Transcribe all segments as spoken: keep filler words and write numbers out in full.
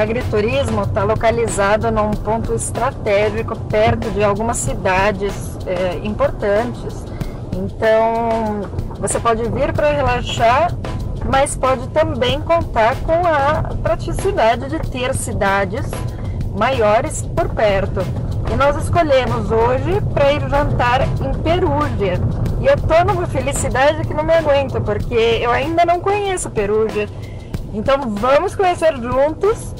agriturismo está localizado num ponto estratégico perto de algumas cidades é, importantes. Então, você pode vir para relaxar, mas pode também contar com a praticidade de ter cidades maiores por perto. E nós escolhemos hoje para ir jantar em Perugia. E eu estou numa felicidade que não me aguento, porque eu ainda não conheço Perugia. Então vamos conhecer juntos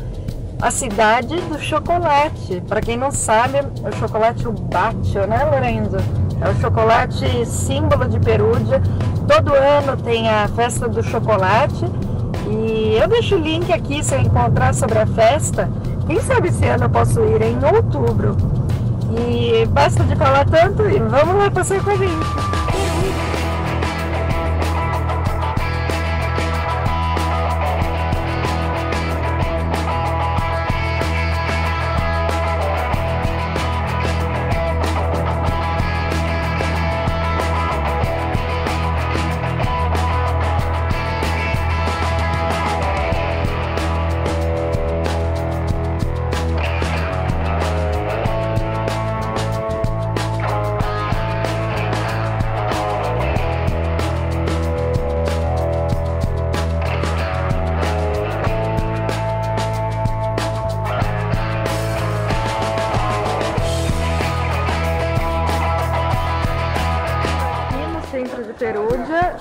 a cidade do chocolate. Para quem não sabe, o chocolate Umbria, né, Lorenzo? É o chocolate símbolo de Perugia. Todo ano tem a festa do chocolate. E eu deixo o link aqui se eu encontrar sobre a festa. Quem sabe esse ano eu posso ir em outubro. E basta de falar tanto e vamos lá passar com a gente.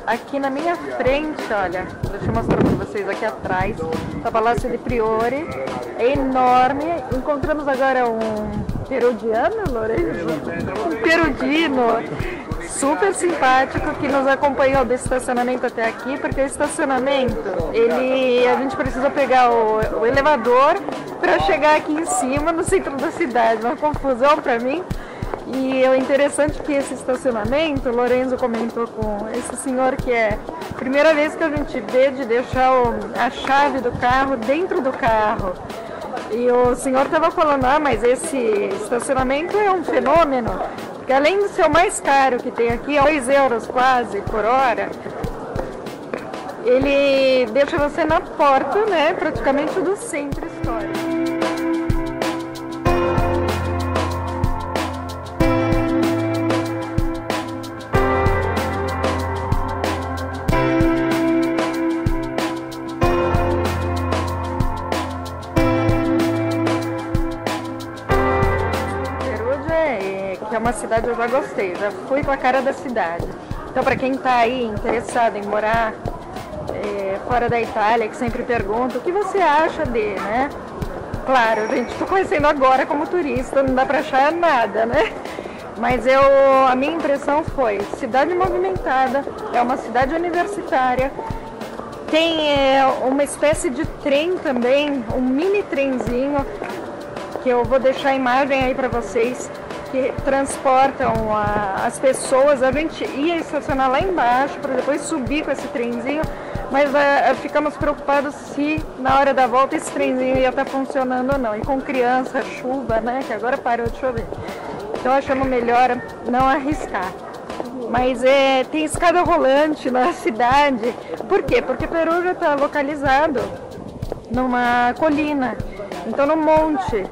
Aqui na minha frente, olha, deixa eu mostrar para vocês aqui atrás, o Palácio de Priori, é enorme. Encontramos agora um perugiano, Lourenço, um perudino, super simpático, que nos acompanhou do estacionamento até aqui, porque o estacionamento, ele, a gente precisa pegar o, o elevador para chegar aqui em cima, no centro da cidade, uma confusão para mim. E é interessante que esse estacionamento, o Lorenzo comentou com esse senhor que é a primeira vez que a gente vê de deixar o, a chave do carro dentro do carro. E o senhor estava falando, ah, mas esse estacionamento é um fenômeno, porque além de ser o mais caro que tem aqui, é dois euros quase por hora, ele deixa você na porta, né, praticamente do centro histórico. Uma cidade eu já gostei, já fui com a cara da cidade. Então, para quem está aí interessado em morar é, fora da Itália, que sempre pergunta o que você acha de, né? Claro, gente, estou conhecendo agora como turista, não dá para achar nada, né? Mas eu, a minha impressão foi cidade movimentada, é uma cidade universitária, tem é, uma espécie de trem também, um mini trenzinho, que eu vou deixar a imagem aí para vocês, que transportam a, as pessoas. A gente ia estacionar lá embaixo para depois subir com esse trenzinho, mas a, a, ficamos preocupados se na hora da volta esse trenzinho ia estar tá funcionando ou não. E com criança, chuva, né, que agora parou de chover. Então achamos melhor não arriscar. Mas é, tem escada rolante na cidade. Por quê? Porque Perugia está localizado numa colina, então num monte.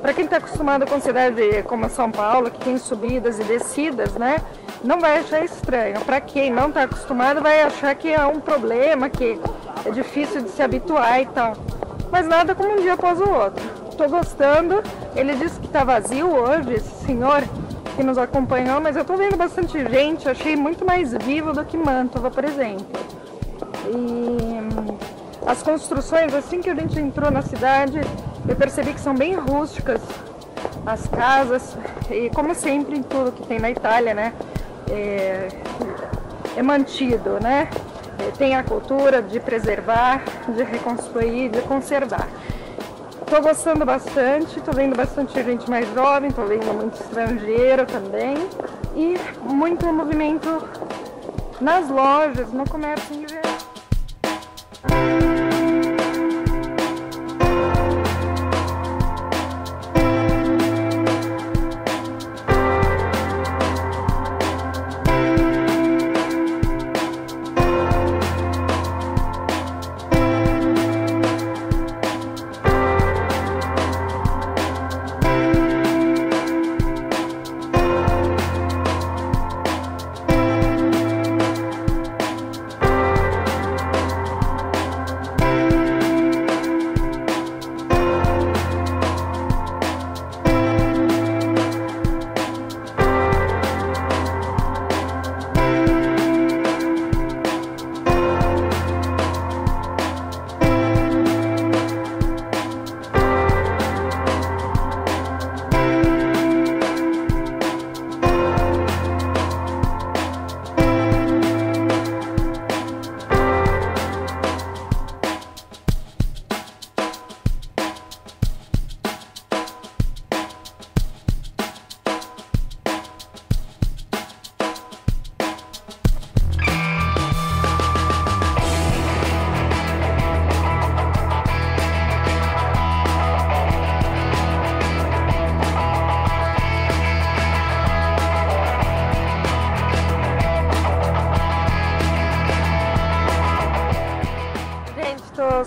Para quem está acostumado com cidade como São Paulo, que tem subidas e descidas, né, não vai achar estranho. Para quem não está acostumado, vai achar que é um problema, que é difícil de se habituar e tal. Mas nada como um dia após o outro. Estou gostando. Ele disse que está vazio hoje, esse senhor que nos acompanhou, mas eu estou vendo bastante gente. Achei muito mais vivo do que Mantova, por exemplo. E as construções, assim que a gente entrou na cidade, eu percebi que são bem rústicas as casas, e como sempre em tudo que tem na Itália, né, é, é mantido, né, é, tem a cultura de preservar, de reconstruir, de conservar. Estou gostando bastante, estou vendo bastante gente mais jovem, estou vendo muito estrangeiro também, e muito movimento nas lojas, no comércio em geral.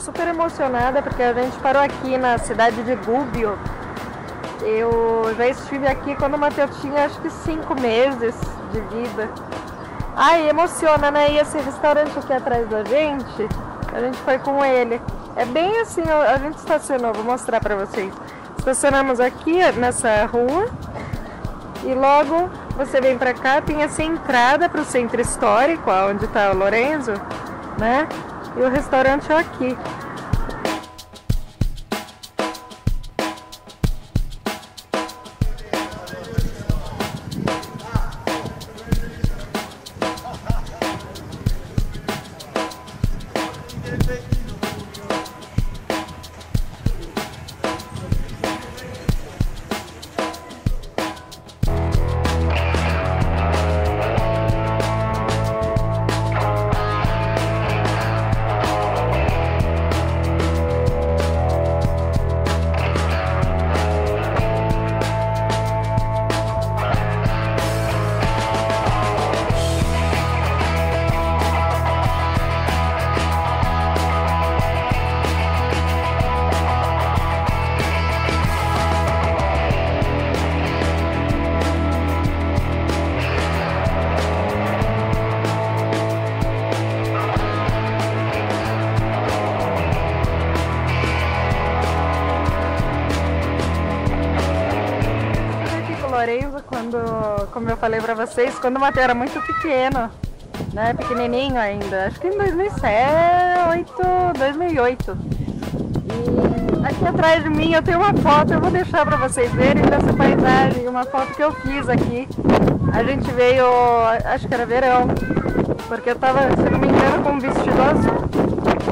super emocionada porque a gente parou aqui na cidade de Gubbio. Eu já estive aqui quando o Mateus tinha acho que cinco meses de vida. Ai, emociona, né? E esse restaurante aqui atrás da gente, a gente foi com ele. É bem assim, a gente estacionou, vou mostrar pra vocês. Estacionamos aqui nessa rua e logo você vem pra cá, tem essa entrada pro centro histórico, onde tá o Lourenço, né? E o restaurante é aqui. Quando, como eu falei pra vocês, quando o Mateus era muito pequeno, né, pequenininho ainda, acho que em dois mil e sete, dois mil e oito. E aqui atrás de mim eu tenho uma foto, eu vou deixar pra vocês verem dessa paisagem, uma foto que eu fiz aqui. A gente veio, acho que era verão, porque eu tava, se não me engano, com um vestido azul.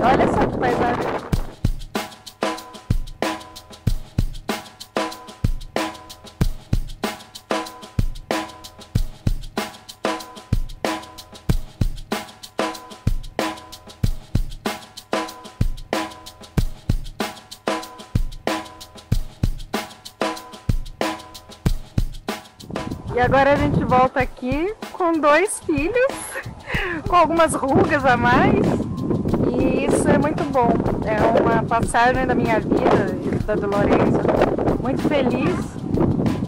Olha só que paisagem. E agora a gente volta aqui com dois filhos, com algumas rugas a mais, e isso é muito bom. É uma passagem da minha vida e da do Lourenço, muito feliz,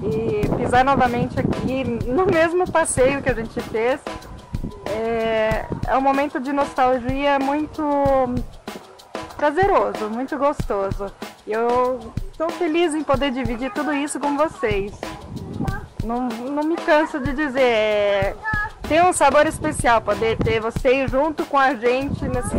e pisar novamente aqui no mesmo passeio que a gente fez, é, é um momento de nostalgia muito prazeroso, muito gostoso. E eu estou feliz em poder dividir tudo isso com vocês. Não, não me canso de dizer, é... tem um sabor especial poder ter vocês junto com a gente nesse...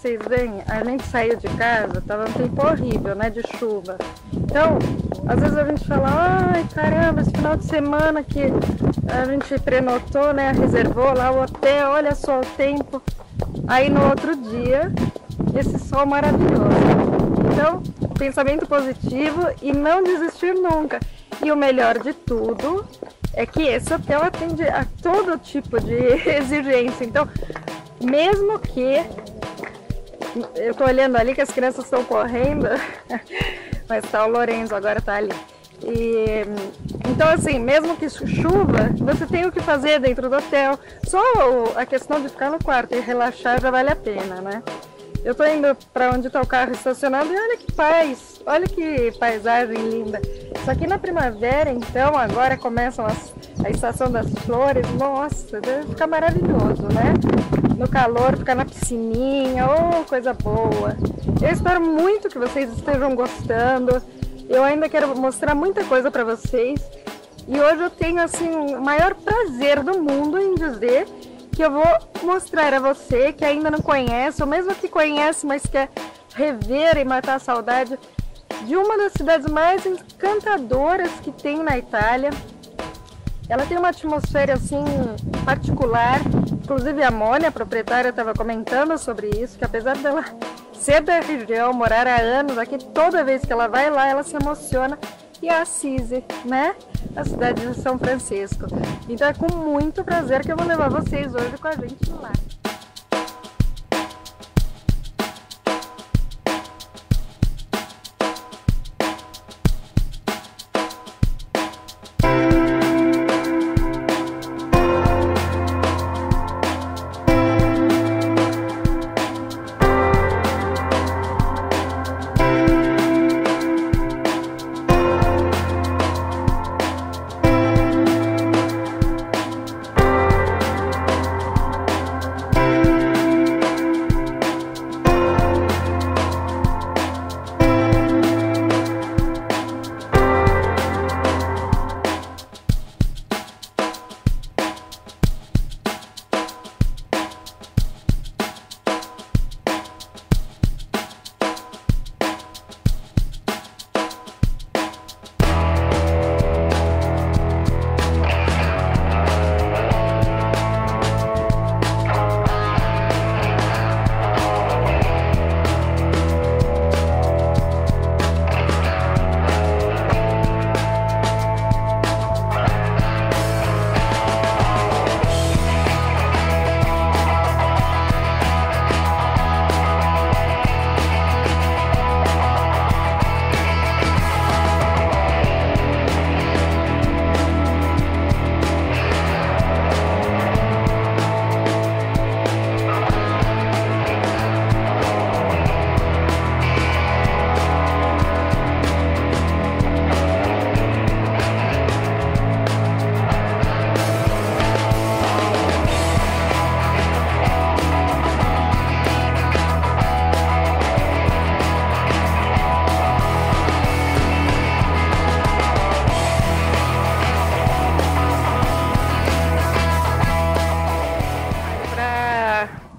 Vocês veem, a gente saiu de casa, tava um tempo horrível, né, de chuva. Então, às vezes a gente fala, ai caramba, esse final de semana que a gente prenotou, né, reservou lá o hotel, olha só o tempo. Aí no outro dia, esse sol maravilhoso. Então, pensamento positivo e não desistir nunca. E o melhor de tudo é que esse hotel atende a todo tipo de exigência. Então, mesmo que... Eu tô olhando ali que as crianças estão correndo, mas tá o Lourenço agora, tá ali. E, então, assim, mesmo que chuva, você tem o que fazer dentro do hotel. Só a questão de ficar no quarto e relaxar já vale a pena, né? Eu tô indo para onde tá o carro estacionado e olha que paz, olha que paisagem linda. Só que na primavera, então, agora começam as, a estação das flores. Nossa, deve ficar maravilhoso, né? No calor, ficar na piscininha, oh, coisa boa. Eu espero muito que vocês estejam gostando. Eu ainda quero mostrar muita coisa para vocês. E hoje eu tenho, assim, o maior prazer do mundo em dizer que eu vou mostrar a você que ainda não conhece, ou mesmo que conhece, mas quer rever e matar a saudade, de uma das cidades mais encantadoras que tem na Itália. Ela tem uma atmosfera, assim, particular. Inclusive a Moni, a proprietária, estava comentando sobre isso, que apesar dela ser da região, morar há anos aqui, toda vez que ela vai lá, ela se emociona. E a Assisi, né? A cidade de São Francisco. Então é com muito prazer que eu vou levar vocês hoje com a gente lá.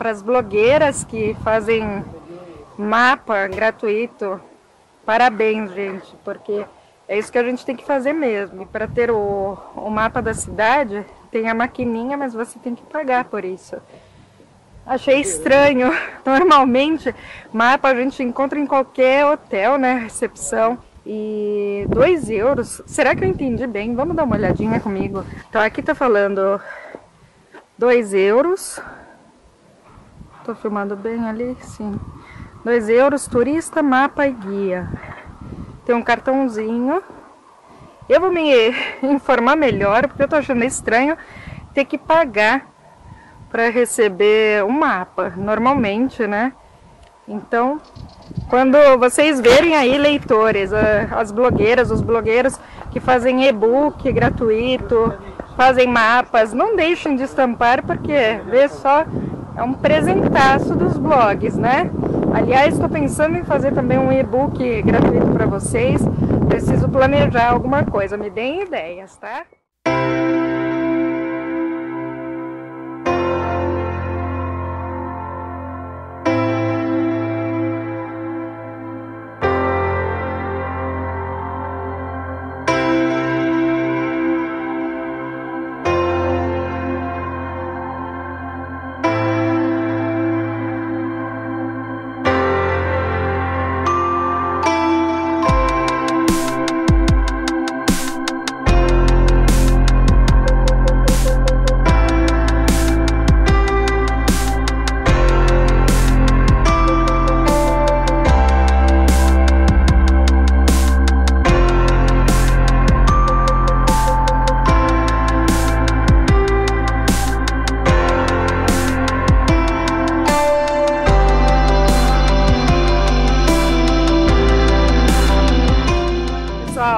As blogueiras que fazem mapa gratuito, parabéns, gente, porque é isso que a gente tem que fazer mesmo. Para ter o, o mapa da cidade, tem a maquininha, mas você tem que pagar por isso. Achei estranho. Normalmente, mapa a gente encontra em qualquer hotel, né, recepção. E dois euros. Será que eu entendi bem? Vamos dar uma olhadinha comigo. Então aqui tá falando dois euros. Tô filmando bem ali? Sim. dois euros, turista, mapa e guia. Tem um cartãozinho. Eu vou me informar melhor, porque eu tô achando estranho ter que pagar para receber o mapa, normalmente, né? Então, quando vocês verem aí, leitores, as blogueiras, os blogueiros que fazem e-book gratuito, fazem mapas, não deixem de estampar, porque vê só... É um presentaço dos blogs, né? Aliás, estou pensando em fazer também um e-book gratuito para vocês. Preciso planejar alguma coisa, me deem ideias, tá?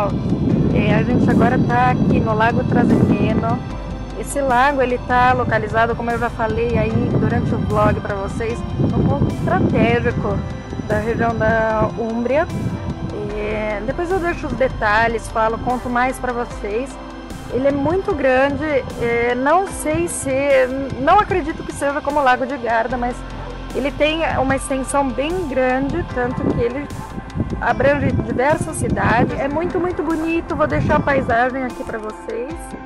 pessoal, é, a gente agora está aqui no Lago Trasentino. Esse lago ele está localizado, como eu já falei aí durante o vlog para vocês, num ponto estratégico da região da Umbria. É, depois eu deixo os detalhes, falo, conto mais para vocês. Ele é muito grande, é, não sei se, não acredito que seja como o Lago de Garda, mas ele tem uma extensão bem grande, tanto que ele abrange diversas cidades. É muito, muito bonito, vou deixar a paisagem aqui para vocês.